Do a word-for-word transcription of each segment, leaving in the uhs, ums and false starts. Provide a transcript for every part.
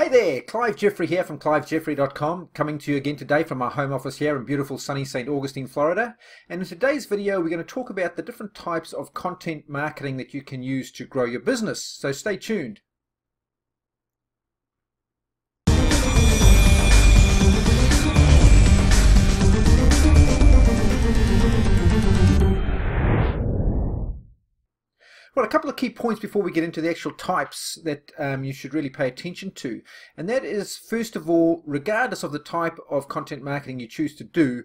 Hey there, Clive Jeffrey here from Clive Jeffrey dot com, coming to you again today from our home office here in beautiful sunny Saint Augustine, Florida. And in today's video we're going to talk about the different types of content marketing that you can use to grow your business, so stay tuned. Well, a couple of key points before we get into the actual types that um, you should really pay attention to, and that is, first of all, regardless of the type of content marketing you choose to do,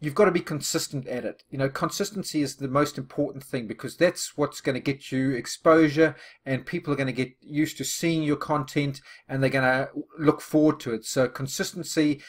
you've got to be consistent at it. You know, consistency is the most important thing, because that's what's going to get you exposure, and people are going to get used to seeing your content and they're going to look forward to it. So consistency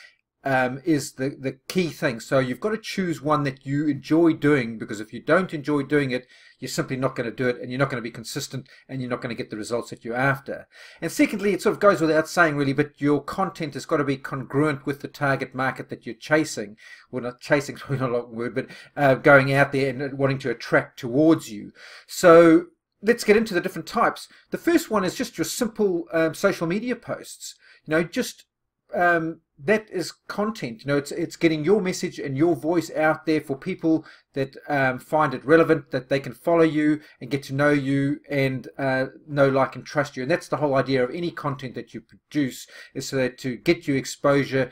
Um, is the, the key thing. So you've got to choose one that you enjoy doing, because if you don't enjoy doing it, you're simply not going to do it, and you're not going to be consistent, and you're not going to get the results that you're after. And secondly, it sort of goes without saying really, but your content has got to be congruent with the target market that you're chasing. Well, not chasing, probably not a long word, but uh, going out there and wanting to attract towards you. So let's get into the different types. The first one is just your simple um, social media posts. You know, just Um, that is content. You know, it's it's getting your message and your voice out there for people that um, find it relevant, that they can follow you and get to know you and uh, know, like, and trust you. And that's the whole idea of any content that you produce, is so that to get you exposure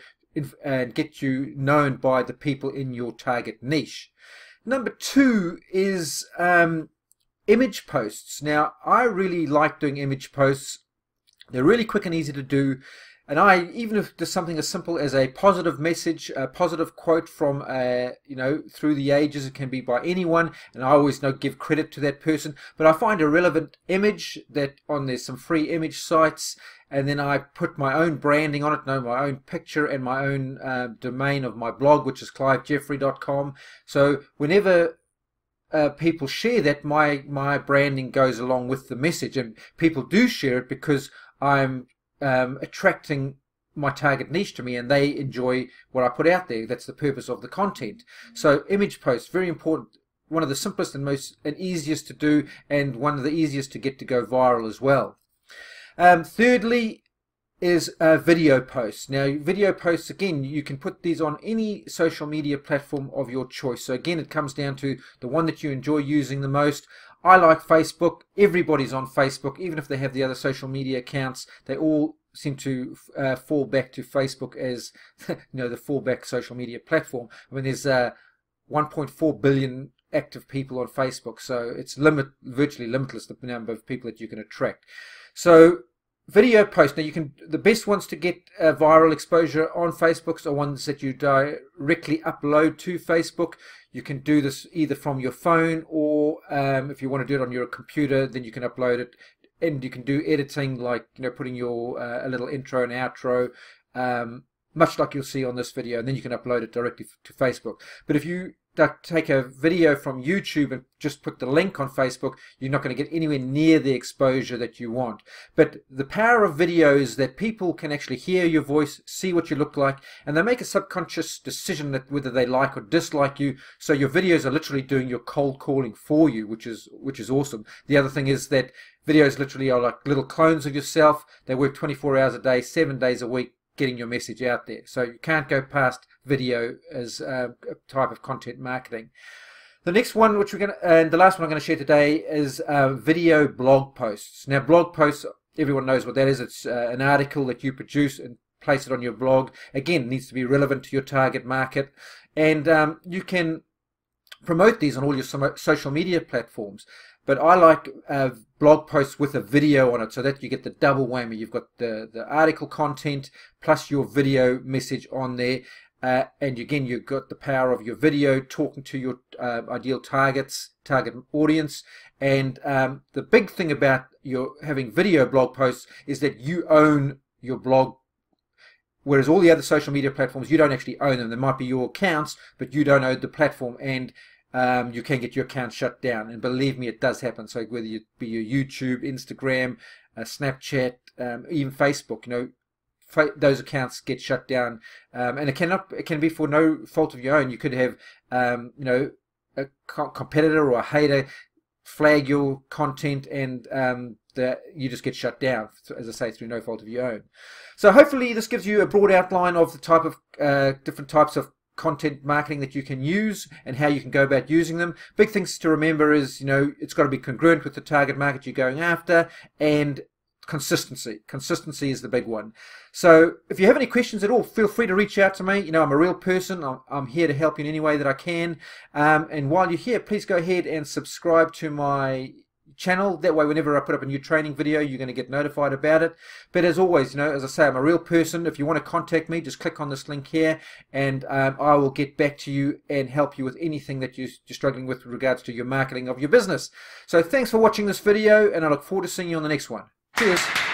and get you known by the people in your target niche. Number two is um, image posts. Now, I really like doing image posts. They're really quick and easy to do. And I, even if there's something as simple as a positive message, a positive quote from, a, you know, through the ages, it can be by anyone, and I always know give credit to that person. But I find a relevant image that on there's some free image sites, and then I put my own branding on it, know my own picture and my own uh, domain of my blog, which is Clive Jeffrey dot com. So whenever Uh, people share that, my my branding goes along with the message, and people do share it because I'm um, attracting my target niche to me, and they enjoy what I put out there. That's the purpose of the content. So image posts, very important, one of the simplest and most and easiest to do, and one of the easiest to get to go viral as well. Um, thirdly is uh, video posts. Now, video posts, again, you can put these on any social media platform of your choice. So again, it comes down to the one that you enjoy using the most. I like Facebook. Everybody's on Facebook, even if they have the other social media accounts. They all seem to uh, fall back to Facebook as, you know, the fallback social media platform. I mean, there's uh, one point four billion active people on Facebook, so it's limit virtually limitless the number of people that you can attract. So video posts. Now, you can, the best ones to get uh, viral exposure on Facebook are ones that you directly upload to Facebook. You can do this either from your phone, or um, if you want to do it on your computer, then you can upload it, and you can do editing, like, you know, putting your uh, a little intro and outro, um, much like you'll see on this video, and then you can upload it directly to Facebook. But if you take a video from YouTube and just put the link on Facebook, you're not going to get anywhere near the exposure that you want. But the power of video is that people can actually hear your voice, see what you look like, and they make a subconscious decision that whether they like or dislike you. So your videos are literally doing your cold calling for you, which is which is awesome. The other thing is that videos literally are like little clones of yourself. They work twenty-four hours a day, seven days a week, getting your message out there. So you can't go past video as a type of content marketing. The next one, which we're going to, and the last one I'm going to share today, is uh, video blog posts. Now, blog posts, everyone knows what that is. It's uh, an article that you produce and place it on your blog. Again, it needs to be relevant to your target market, and um, you can promote these on all your social media platforms. But I like uh, blog posts with a video on it, so that you get the double whammy. You've got the, the article content plus your video message on there. Uh, and again, you've got the power of your video talking to your uh, ideal targets, target audience. And um, the big thing about your having video blog posts is that you own your blog, whereas all the other social media platforms, you don't actually own them. They might be your accounts, but you don't own the platform. And Um, you can get your account shut down, and believe me, it does happen. So whether it be your YouTube, Instagram, uh, Snapchat, um, even Facebook, you know, fa those accounts get shut down, um, and it cannot it can be for no fault of your own. You could have, um, you know, a co competitor or a hater flag your content and um, that you just get shut down, as I say, through no fault of your own. So hopefully this gives you a broad outline of the type of uh, different types of content marketing that you can use and how you can go about using them. Big things to remember is, you know, it's got to be congruent with the target market you're going after, and consistency. Consistency is the big one. So if you have any questions at all, feel free to reach out to me. You know, I'm a real person. I'm, I'm here to help you in any way that I can. Um, and while you're here, please go ahead and subscribe to my channel. That way, whenever I put up a new training video, you're going to get notified about it. But as always, you know, as I say, I'm a real person. If you want to contact me, just click on this link here, and um, I will get back to you and help you with anything that you're struggling with with regards to your marketing of your business. So thanks for watching this video, and I look forward to seeing you on the next one. Cheers.